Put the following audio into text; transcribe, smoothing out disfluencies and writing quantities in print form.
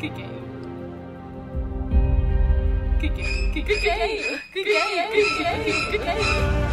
Good game. Good game. Good game. Good game. Good game. Good game. Good game.